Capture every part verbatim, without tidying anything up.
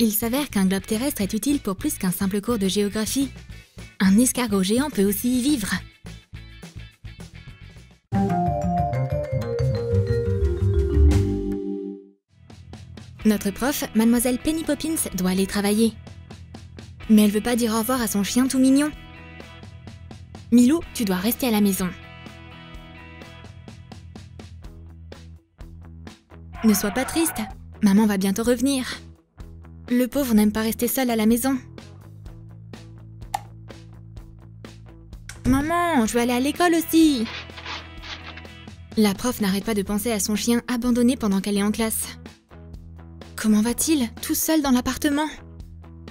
Il s'avère qu'un globe terrestre est utile pour plus qu'un simple cours de géographie. Un escargot géant peut aussi y vivre. Notre prof, Mademoiselle Penny Poppins, doit aller travailler. Mais elle veut pas dire au revoir à son chien tout mignon. Milou, tu dois rester à la maison. Ne sois pas triste, maman va bientôt revenir. Le pauvre n'aime pas rester seul à la maison. Maman, je veux aller à l'école aussi. La prof n'arrête pas de penser à son chien abandonné pendant qu'elle est en classe. Comment va-t-il, tout seul dans l'appartement?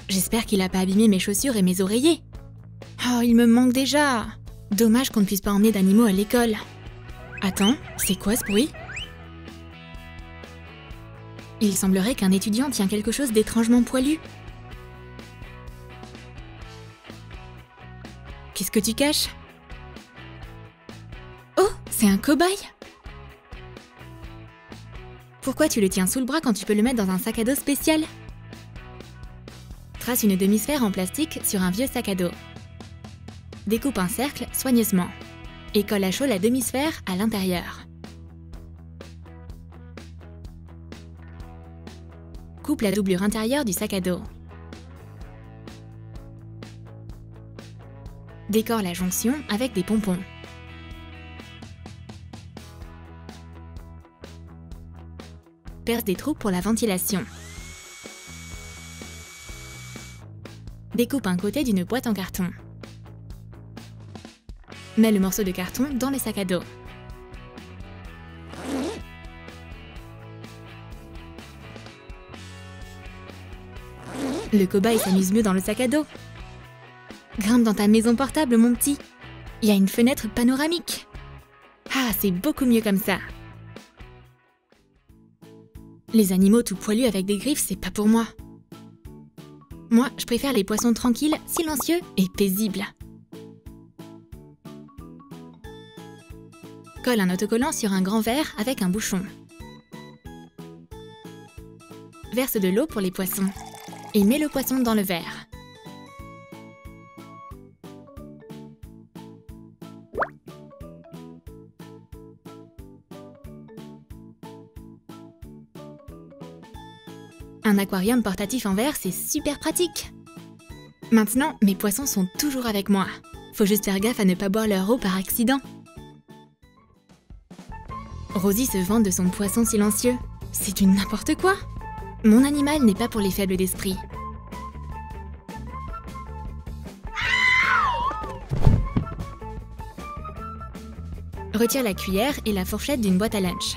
J'espère qu'il n'a pas abîmé mes chaussures et mes oreillers. Oh, il me manque déjà. Dommage qu'on ne puisse pas emmener d'animaux à l'école. Attends, c'est quoi ce bruit? Il semblerait qu'un étudiant tient quelque chose d'étrangement poilu. Qu'est-ce que tu caches? Oh, c'est un cobaye! Pourquoi tu le tiens sous le bras quand tu peux le mettre dans un sac à dos spécial? Trace une demi-sphère en plastique sur un vieux sac à dos. Découpe un cercle soigneusement et colle à chaud la demi-sphère à l'intérieur. Coupe la doublure intérieure du sac à dos. Décore la jonction avec des pompons. Perce des trous pour la ventilation. Découpe un côté d'une boîte en carton. Mets le morceau de carton dans le sac à dos. Le cobaye s'amuse mieux dans le sac à dos. Grimpe dans ta maison portable, mon petit. Il y a une fenêtre panoramique. Ah, c'est beaucoup mieux comme ça. Les animaux tout poilus avec des griffes, c'est pas pour moi. Moi, je préfère les poissons tranquilles, silencieux et paisibles. Colle un autocollant sur un grand verre avec un bouchon. Verse de l'eau pour les poissons. Et mets le poisson dans le verre. Un aquarium portatif en verre, c'est super pratique. Maintenant, mes poissons sont toujours avec moi. Faut juste faire gaffe à ne pas boire leur eau par accident. Rosie se vante de son poisson silencieux. C'est du n'importe quoi! Mon animal n'est pas pour les faibles d'esprit. Retire la cuillère et la fourchette d'une boîte à lunch.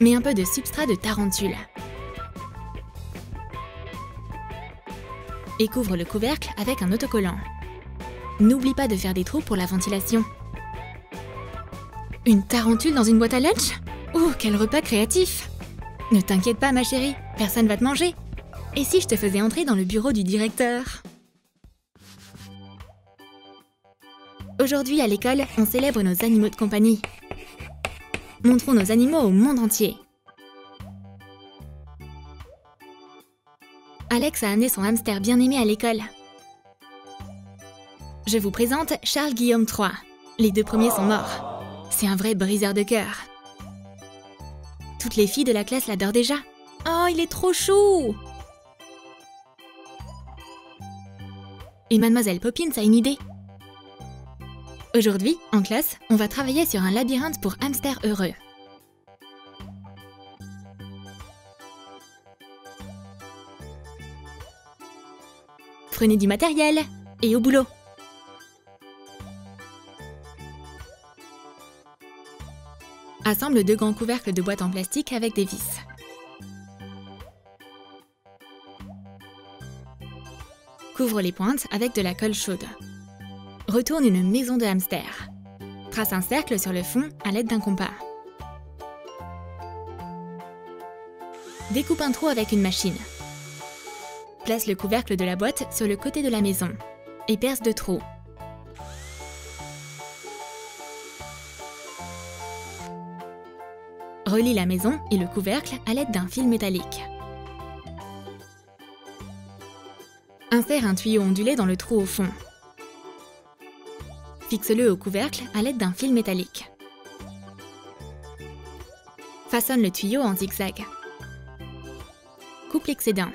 Mets un peu de substrat de tarentule. Et couvre le couvercle avec un autocollant. N'oublie pas de faire des trous pour la ventilation. Une tarentule dans une boîte à lunch? Oh, quel repas créatif! Ne t'inquiète pas, ma chérie, personne va te manger. Et si je te faisais entrer dans le bureau du directeur? Aujourd'hui, à l'école, on célèbre nos animaux de compagnie. Montrons nos animaux au monde entier. Alex a amené son hamster bien-aimé à l'école. Je vous présente Charles-Guillaume trois. Les deux premiers sont morts. C'est un vrai briseur de cœur. Toutes les filles de la classe l'adorent déjà. Oh, il est trop chou! Et Mademoiselle Poppins a une idée. Aujourd'hui, en classe, on va travailler sur un labyrinthe pour hamsters heureux. Prenez du matériel et au boulot! Assemble deux grands couvercles de boîtes en plastique avec des vis. Couvre les pointes avec de la colle chaude. Retourne une maison de hamster. Trace un cercle sur le fond à l'aide d'un compas. Découpe un trou avec une machine. Place le couvercle de la boîte sur le côté de la maison et perce deux trous. Relie la maison et le couvercle à l'aide d'un fil métallique. Insère un tuyau ondulé dans le trou au fond. Fixe-le au couvercle à l'aide d'un fil métallique. Façonne le tuyau en zigzag. Coupe l'excédent.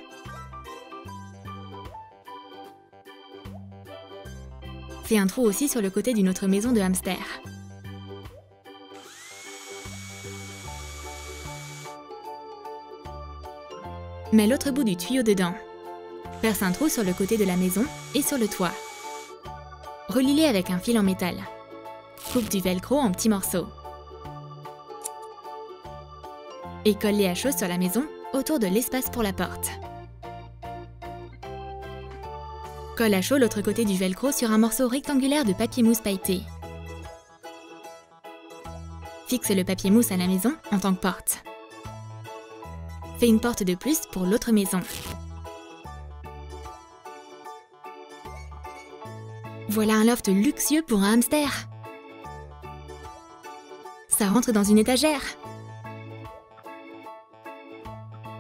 Fais un trou aussi sur le côté d'une autre maison de hamster. Mets l'autre bout du tuyau dedans. Perce un trou sur le côté de la maison et sur le toit. Relie-les avec un fil en métal. Coupe du velcro en petits morceaux. Et colle-les à chaud sur la maison, autour de l'espace pour la porte. Colle à chaud l'autre côté du velcro sur un morceau rectangulaire de papier mousse pailleté. Fixe le papier mousse à la maison en tant que porte. Fais une porte de plus pour l'autre maison. Voilà un loft luxueux pour un hamster. Ça rentre dans une étagère.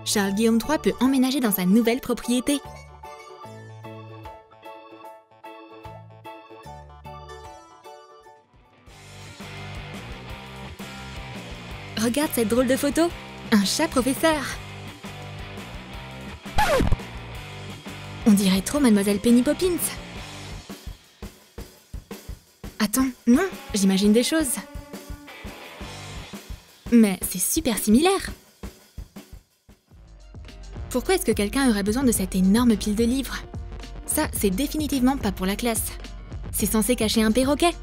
Charles-Guillaume trois peut emménager dans sa nouvelle propriété. Regarde cette drôle de photo, un chat professeur. On dirait trop Mademoiselle Penny Poppins. Attends, non, j'imagine des choses. Mais c'est super similaire. Pourquoi est-ce que quelqu'un aurait besoin de cette énorme pile de livres? Ça, c'est définitivement pas pour la classe. C'est censé cacher un perroquet.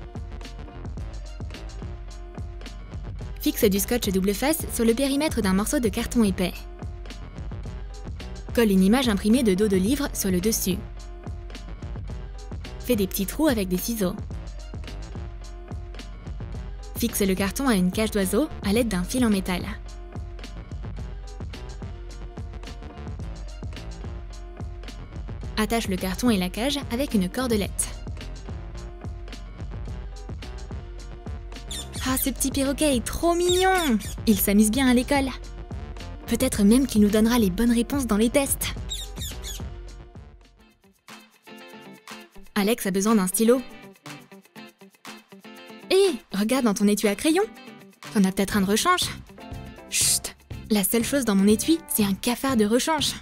Fixe du scotch double face sur le périmètre d'un morceau de carton épais. Colle une image imprimée de dos de livre sur le dessus. Fais des petits trous avec des ciseaux. Fixe le carton à une cage d'oiseau à l'aide d'un fil en métal. Attache le carton et la cage avec une cordelette. Ah, ce petit perroquet est trop mignon! Il s'amuse bien à l'école. Peut-être même qu'il nous donnera les bonnes réponses dans les tests. Alex a besoin d'un stylo. Hé, regarde dans ton étui à crayon. T'en as peut-être un de rechange. Chut! La seule chose dans mon étui, c'est un cafard de rechange.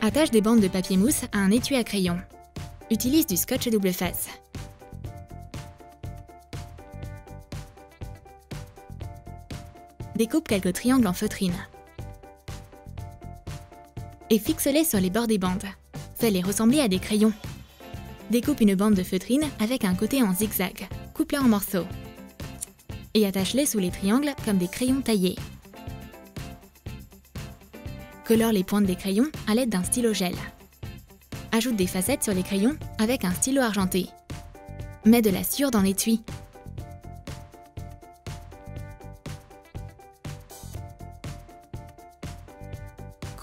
Attache des bandes de papier mousse à un étui à crayon. Utilise du scotch double face. Découpe quelques triangles en feutrine. Et fixe-les sur les bords des bandes. Fais-les ressembler à des crayons. Découpe une bande de feutrine avec un côté en zigzag. Coupe-la en morceaux. Et attache-les sous les triangles comme des crayons taillés. Colore les pointes des crayons à l'aide d'un stylo gel. Ajoute des facettes sur les crayons avec un stylo argenté. Mets de la sciure dans l'étui.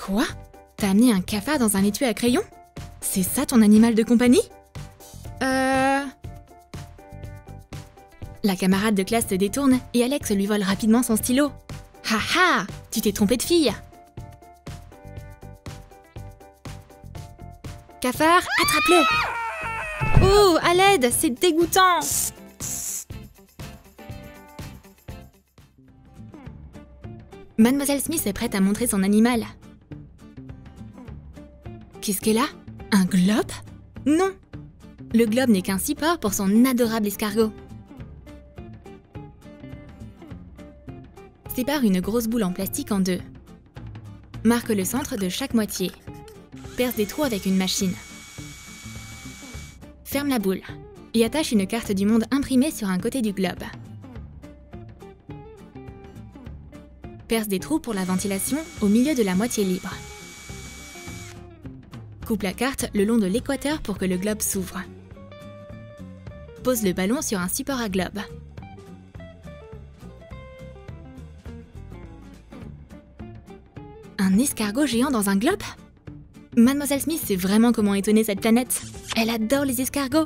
Quoi? T'as amené un cafard dans un étui à crayons? C'est ça ton animal de compagnie? Euh... La camarade de classe se détourne et Alex lui vole rapidement son stylo. Ha ha! Tu t'es trompé de fille! Cafard, attrape-le! Oh, à l'aide, c'est dégoûtant! Mademoiselle Smith est prête à montrer son animal. Qu'est-ce qu'elle a? Un globe? Non! Le globe n'est qu'un support pour son adorable escargot. Sépare une grosse boule en plastique en deux. Marque le centre de chaque moitié. Perce des trous avec une machine. Ferme la boule et attache une carte du monde imprimée sur un côté du globe. Perce des trous pour la ventilation au milieu de la moitié libre. Coupe la carte le long de l'équateur pour que le globe s'ouvre. Pose le ballon sur un support à globe. Un escargot géant dans un globe ? Mademoiselle Smith sait vraiment comment étonner cette planète. Elle adore les escargots.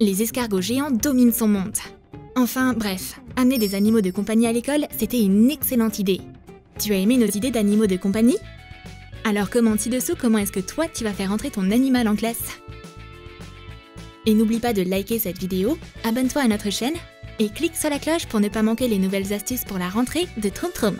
Les escargots géants dominent son monde. Enfin, bref, amener des animaux de compagnie à l'école, c'était une excellente idée. Tu as aimé nos idées d'animaux de compagnie? Alors commente ci-dessous comment est-ce que toi tu vas faire entrer ton animal en classe. Et n'oublie pas de liker cette vidéo, abonne-toi à notre chaîne et clique sur la cloche pour ne pas manquer les nouvelles astuces pour la rentrée de Troom Troom.